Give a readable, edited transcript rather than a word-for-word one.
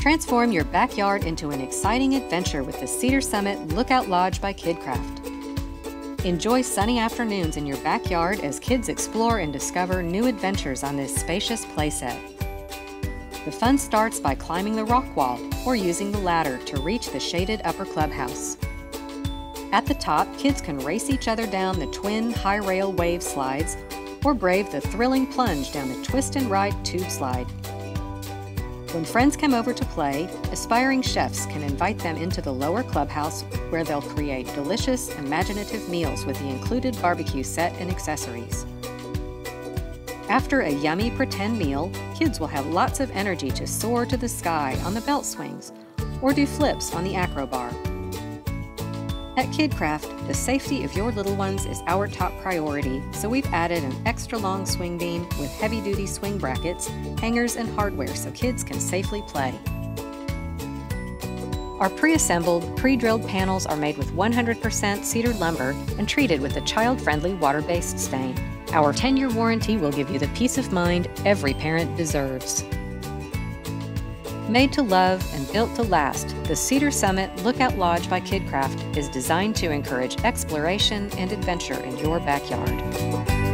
Transform your backyard into an exciting adventure with the Cedar Summit Lookout Lodge by KidKraft. Enjoy sunny afternoons in your backyard as kids explore and discover new adventures on this spacious playset. The fun starts by climbing the rock wall or using the ladder to reach the shaded upper clubhouse. At the top, kids can race each other down the twin high rail wave slides or brave the thrilling plunge down the twist and ride tube slide. When friends come over to play, aspiring chefs can invite them into the lower clubhouse where they'll create delicious, imaginative meals with the included barbecue set and accessories. After a yummy pretend meal, kids will have lots of energy to soar to the sky on the belt swings or do flips on the acrobar. At KidKraft, the safety of your little ones is our top priority, so we've added an extra long swing beam with heavy-duty swing brackets, hangers, and hardware so kids can safely play. Our pre-assembled, pre-drilled panels are made with 100% cedar lumber and treated with a child-friendly water-based stain. Our 10-year warranty will give you the peace of mind every parent deserves. Made to love and built to last, the Cedar Summit Lookout Lodge by KidKraft is designed to encourage exploration and adventure in your backyard.